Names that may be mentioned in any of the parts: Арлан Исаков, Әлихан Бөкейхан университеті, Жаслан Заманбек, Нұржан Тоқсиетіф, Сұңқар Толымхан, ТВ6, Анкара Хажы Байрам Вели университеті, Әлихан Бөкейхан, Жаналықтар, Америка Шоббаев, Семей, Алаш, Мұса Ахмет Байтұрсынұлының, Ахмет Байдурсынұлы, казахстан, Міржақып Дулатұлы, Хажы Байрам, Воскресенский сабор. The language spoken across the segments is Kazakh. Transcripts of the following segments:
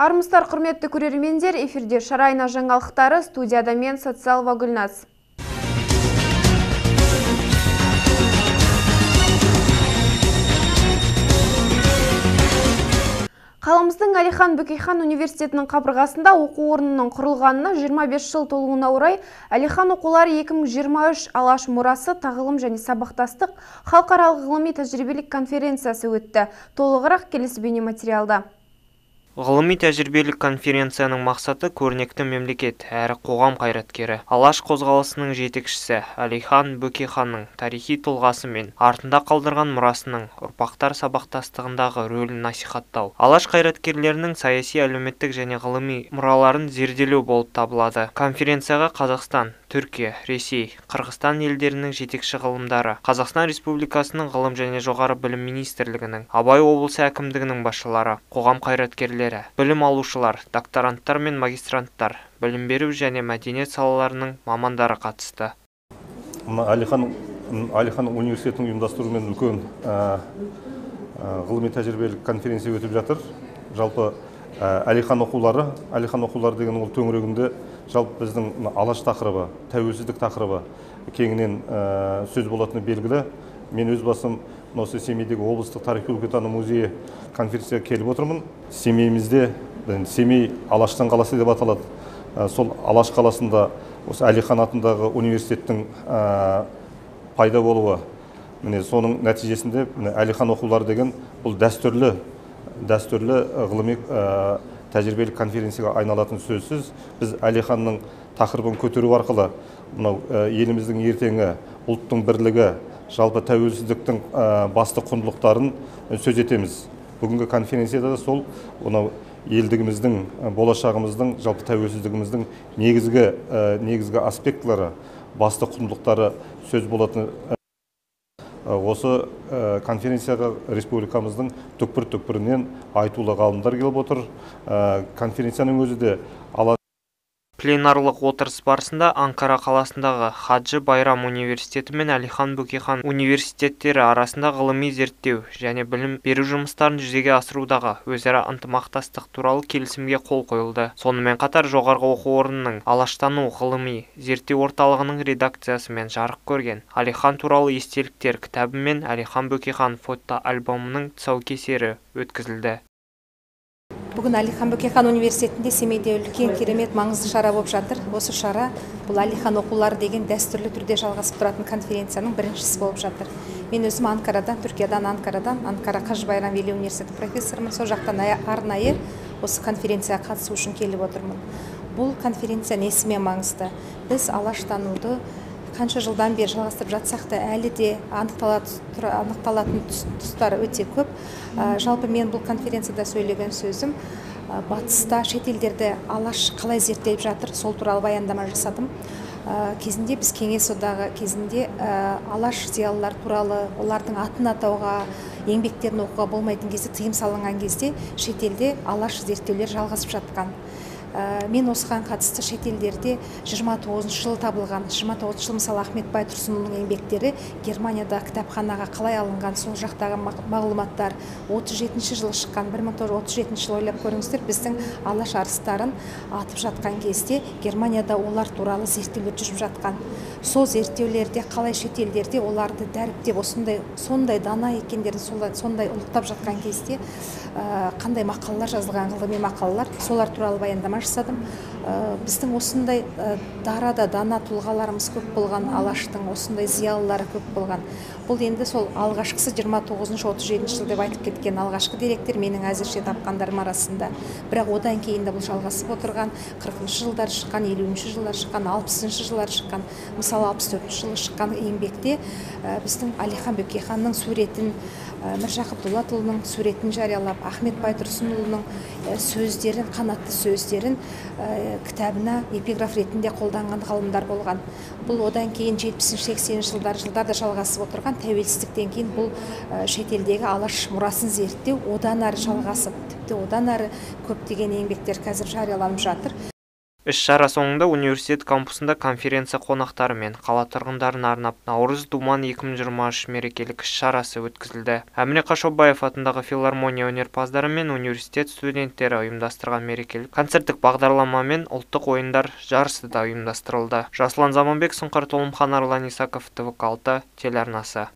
Армыстар, құрметті көрермендер, эфирде шарайна жаңалықтары, студияда мен социал Вагүлназ. Қаламыздың Әлихан Бөкейхан университетінің қабырғасында оқу орнының құрылғанына 25 жыл толуына орай Әлихан оқулары 2023 алаш мұрасы, тағылым және сабақтастық халықаралық ғылыми тәжірибелік конференциясы өтті. Толығырақ келесі бейнематериалда. Ғылыми тәжірибелік конференцияның мақсаты көрнекті мемлекет әрі қоғам қайраткері алаш қозғалысының жетекшісі Әлихан Бөкейханның тарихи тұлғасы мен артында қалдырған мұрасының ұрпақтар сабақтастығындағы рөлін насихаттау, алаш қайраткерлерінің саяси, әлеуметтік және ғылыми мұраларын зерделеу болып табылады. Конференцияға Қазақстан, Түркия, Ресей, Қырғызстан елдерінің жетекші ғылымдары, Қазақстан Республикасының ғылым және жоғары білім министрлігінің, Абай облысы әкімдігінің басшылары, қоғам қайраткерлері, білім алушылар, докторанттар мен магистранттар, білім беру және мәдениет салаларының мамандары қатысты. Әлихан университетінің ұйымдастыруымен үлкен ғылыми тәжірибелік конференция өтіп жатыр. Жалпы Әлихан оқулары деген ол төңірегінде жалпы біздің алаш тақырыбы, тәуелсіздік тақырыбы кеңінен сөз болатыны белгілі. Мен өз басым Семейдегі облыстық тарихи-өлкетану музейі конференцияға келіп отырмын. Семейімізде, Семей алаштың қаласы деп аталады. Сол алаш қаласында осы Әлихан атындағы университеттің пайда болуы, соның нәтижесінде Әлихан оқулары деген бұл дәстүрлі ғылыми тәжірибелік конференцияға айналатын сөзсіз. Біз Әлиханның тақырыбын көтеру арқылы еліміздің ертеңі, ұлттың бірлігі, жалпы тәуелсіздіктің басты құндылықтарын сөз етеміз. Бүгінгі конференцияда да сол елдігіміздің, болашағымыздың, жалпы тәуелсіздігіміздің негізгі аспектлары, басты құндылықтары сөз болатыны. Осы конференцияға республикамыздың түкпір-түкпірінен айтулы ғалымдар келіп отыр. Конференцияның өзі де пленарлық отырыс барысында Анкара қаласындағы Хажы Байрам университеті мен Әлихан Бөкейхан университеттері арасында ғылыми зерттеу және білім беру жұмыстарын жүзеге асырудағы өзара ынтымақтастық туралы келісімге қол қойылды. Сонымен қатар жоғарғы оқу орнының алаштану ғылыми зерттеу орталығының редакциясымен жарық көрген Әлихан туралы естеліктер кітабы мен Әлихан Бөкейхан фото альбомының тұсаукесері өткізілді. Бүгін Әлихан Бөкейхан университетінде Семейде үлкен керемет маңызды шара болып жатыр. Осы шара бұл Әлихан оқулары деген дәстүрлі түрде жалғасып тұратын конференцияның біріншісі болып жатыр. Мен өзім Анкарадан, Түркиядан, Анкара Хажы Байрам Вели университеті профессорымын. Сол жақтан арнайы осы конференцияға қатысу үшін келіп отырмын. Бұл конференция несімен маңызды? Біз алаштануды қанша жылдан бері жалғастырып жатсақ та, әлі де анықталатын тұстары өте көп. Жалпы мен бұл конференцияда сөйлеген сөзім, батыста шетелдерде алаш қалай зерттеліп жатыр, сол туралы баяндама жасадым. Кезінде біз кеңес одағы кезінде алаш зиялылар туралы, олардың атын атауға, еңбектерін оқуға болмайтын кезде, тыйым салынған кезде шетелде алаш зерттеулер жалғасып жатқан. Мен осыған қатысты шетелдерде 29 жылы табылған, 29 жылы Мұса Ахмет Байтұрсынұлының еңбектері Германияда кітапханаға қалай алынған, сол жақтағы мағлұматтар 37 жылы шыққан, 1937 жылы ойлап көріңіздер, біздің алаш арыстарын атып жатқан кезде Германияда олар туралы зерттеулер жүріп жатқан. Сол зерттеулерде қалай шетелдерде оларды дәріптеп осындай дана екендерін сондай ұлықтап жатқан кезде қандай мақалалар жазылған, ғылыми мақалалар, солар туралы баяндама жасадым. Біздің осындай дарада дана тұлғаларымыз көп болған, алаштың осындай зиялылары көп болған. Бұл енді сол алғашқысы 29-37 жыл деп айтып кеткен алғашқы деректер менің әзірше тапқандарым арасында. Бірақ одан кейін де бұл жалғасып отырған, 40-шы жылдар шыққан, 50-ші жылдар шыққан, 60-шы жылдар шыққан, мысалы 64-ші жылы шыққан еңбекте біздің Әлихан Бөкейханның суретін, Міржақып Дулатұлының суретін жариялап, Ахмет Байдурсынұлының сөздерін, қанатты сөздерін кітабына эпиграф ретінде қолданған ғалымдар болған. Бұл одан кейін 70-80 жылдарда жалғасып отырған, тәуелсіздіктен кейін бұл шетелдегі алаш мұрасын зерттеу одан әрі жалғасып, тіпті одан әрі көптеген еңбектер қазір жарияланып жатыр. Іс-шара соңында университет кампусында конференция қонақтары мен қала тұрғындарына арнап Наурыз думан 2023 мерекелік іс-шарасы өткізілді. Америка Шоббаев атындағы филармония өнерпаздары мен университет студенттері ұйымдастырған мерекелік концерттік бағдарлама мен ұлттық ойындар жарысы да ұйымдастырылды. Жаслан Заманбек, Сұңқар Толымхан, Арлан Исаков, ТВ6 телеарнасы.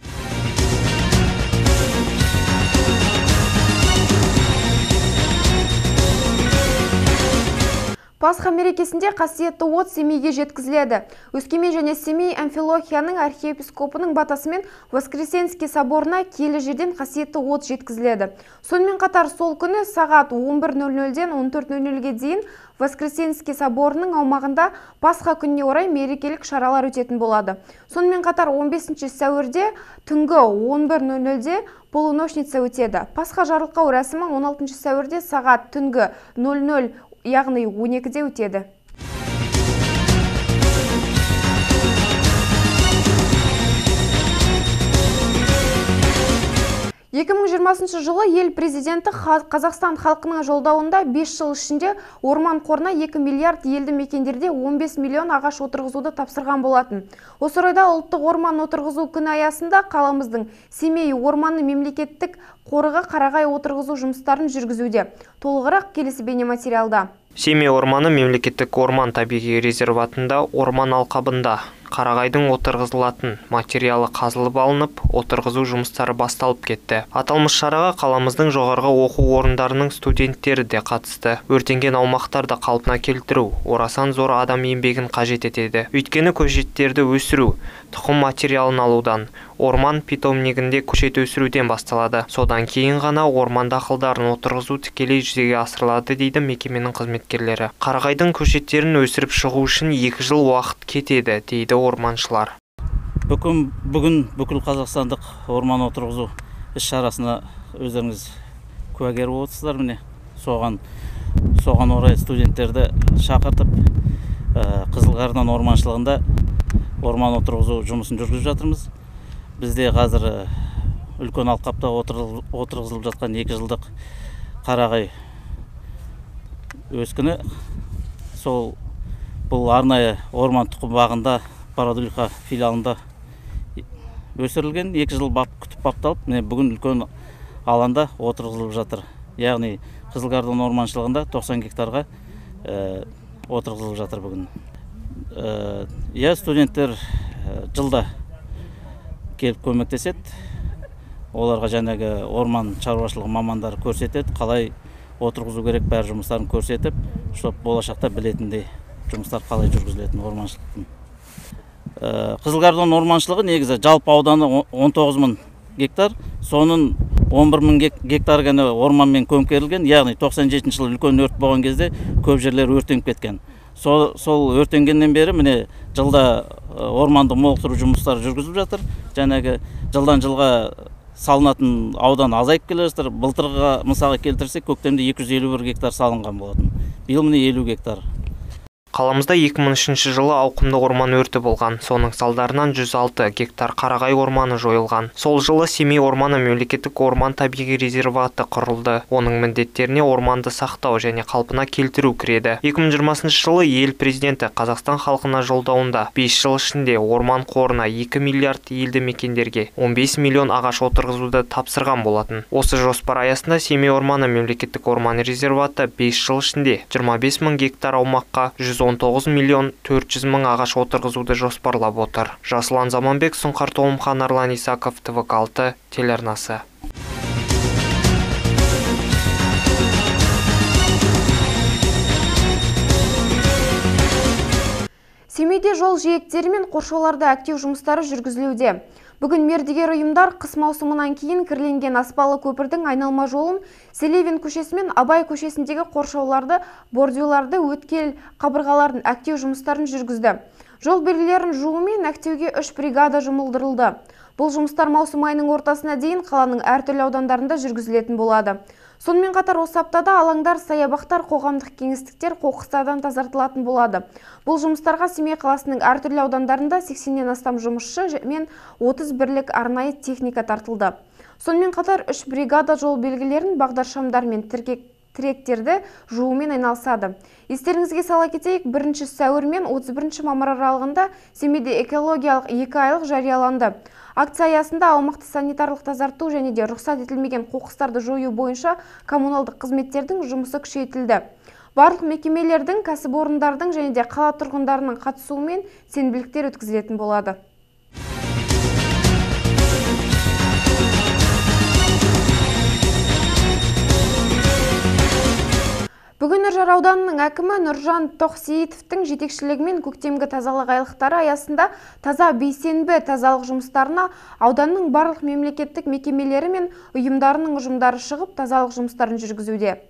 Пасха мерекесінде қасиетті от Семейге жеткізіледі. Өскемен және Семей амфилохияның архиепископының батасымен Воскресенский саборына келі жерден қасиетті от жеткізіледі. Сонымен қатар сол күні сағат 11:00-ден 14:00-ге дейін Воскресенский саборының аумағында Пасха күніне орай мерекелік шаралар өтетін болады. Сонымен қатар 15 сәуірде түнгі 11:00-де полуношница өтеді. Пасха жарлықау рәсімі 16 сәуірде сағат түнгі 00:00 яғни 12-де өтеді. жылы ел президенті Қазақстан халқының жолдауында 5 жыл ішінде орман қорына 2 миллиард елді мекендерде 15 миллион ағаш отырғызуды тапсырған болатын. Осы орайда ұлттық орман отырғызу күні аясында қаламыздың Семей орманы мемлекеттік қорыға қарағай отырғызу жұмыстарын жүргізуде. Толығырақ келесі бейнематериалда. Семей орманы мемлекеттік орман табиғи резерватында орман алқабында қарағайдың отырғызылатын материалы қазылып алынып, отырғызу жұмыстары басталып кетті. Аталмыш шараға қаламыздың жоғарғы оқу орындарының студенттері де қатысты. Өртенген аумақтарды қалпына келтіру орасан зор адам еңбегін қажет етеді. Өйткені көшеттерді өсіру, тұқым материалын алудан, орман питомнигінде көшет өсіруден басталады. Содан кейін ғана орман дақылдарын отырғызу тікелей жүзеге асырылады, дейді мекеменің қызметкерлері. Қарағайдың көшеттерін өсіріп шығу үшін 2 жыл уақыт кетеді, дейді орманшылар. Бүгін бүкіл қазақстандық орман отырғызу іс-шарасына өздеріңіз куәгер болыпсыздар. Міне, соған орай студенттерді шақыртып, Қызылқардан орманшылығында орман отырғызу жұмысын жүргізіп жатырмыз. Бізде қазір үлкен алқапта отырғызылып жатқан 2 жылдық қарағай өскіні сол бұл арнайы орман тұқым бағында Парадульха филиалында өсірілген, 2 жыл күтіп бапталып, бүгін үлкен алаңда отырғызылып жатыр. Яғни Қызылқардан орманшылығында 90 гектарға отырғызылып жатыр бүгін. Студенттер жылда келіп көмектеседі. Оларға жаңағы орман шаруашылығы мамандары көрсетеді, қалай отырғызу керек бәрі жұмыстарын көрсетіп, чтобы болашақта білетіндей жұмыстар қалай жүргізілетінін орманшылықтың. Қызылқардан орманшылығы негізі жалпы ауданы 19.000 гектар, соның 11.000 гектары ғана орманмен көмкерілген, яғни 97-ші жылы үлкен өрт болған кезде көп жерлер өртеніп кеткен. Сол өртенгеннен бері міне жылда орманды молықтыру жұмыстары жүргізіп жатыр. Жаңағы жылдан жылға салынатын аудан азайып келе жатыр. Былтырға мысалға келтірсек, көктемде 251 гектар салынған болатын. Биыл міне 50 гектар. Қаламызда 2003 жылы ауқымды орман өрті болған. Соның салдарынан 106 гектар қарағай орманы жойылған. Сол жылы Семей орманы мемлекеттік орман табиғи резерваты құрылды. Оның міндеттеріне орманды сақтау және қалпына келтіру кіреді. 2020 жылы ел президенті Қазақстан халқына жолдауында 5 жыл ішінде орман қорына 2 миллиард елді мекендерге 15 миллион ағаш отырғызуды тапсырған болатын. Осы жоспар аясында Семей орманы мемлекеттік орман резерваты 5 жыл ішінде 25 мың гектар аумаққа 119 400 000 ағаш отырғызуды жоспарлап отыр. Жасылан Заманбек, Сұңқар Толымхан, Арлан Исаков, ТВ6 телеарнасы. Семейде жол жиектері мен қоршауларда актив жұмыстары жүргізілуде. Бүгін мердігер ұйымдар қыс маусымынан кейін кірленген аспалы көпірдің айналма жолын Селевин көшесі мен Абай көшесіндегі қоршауларды, бордюларды, өткел қабырғалардың актив жұмыстарын жүргізді. Жол белгілерін жуу мен активге 3 бригада жұмылдырылды. Бұл жұмыстар маусым айының ортасына дейін қаланың әртүрлі аудандарында жүргізілетін болады. Сонымен қатар осы аптада алаңдар, саябақтар, қоғамдық кеңістіктер қоқыстардан тазартылатын болады. Бұл жұмыстарға Семей қаласының әртүрлі аудандарында 80-нен астам жұмысшы мен 30 бірлік арнайы техника тартылды. Сонымен қатар 3 бригада жол белгілерін бағдаршамдар мен тіректерді жуумен айналысады. Естеріңізге сала кетейік, 1 сәуір мен 31 мамыр аралығында Семейде экологиялық 2 айлық жарияланды. Акция аясында аумақты санитарлық тазарту және де рұқсат етілмеген қоқыстарды жою бойынша коммуналдық қызметтердің жұмысы күшейтілді. Барлық мекемелердің, кәсіпорындардың және де қала тұрғындарының қатысуымен сенбіліктер өткізілетін болады. Бүгін Үржар ауданының әкімі Нұржан Тоқсиетіфтің жетекшілігімен көктемгі тазалық айлықтары аясында таза бейсенбі тазалық жұмыстарына ауданның барлық мемлекеттік мекемелері мен ұйымдарының ұжымдары шығып тазалық жұмыстарын жүргізуде.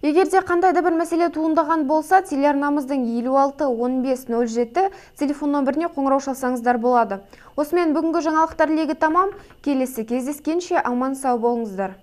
Егер де қандайда бір мәселе туындаған болса, телеарнамыздың 56-15-07 телефон нөміріне қоңырау шалсаңыздар болады. Осымен бүгінгі жаңалықтар легі тамам, келесі кездескенше аман сау болыңыздар.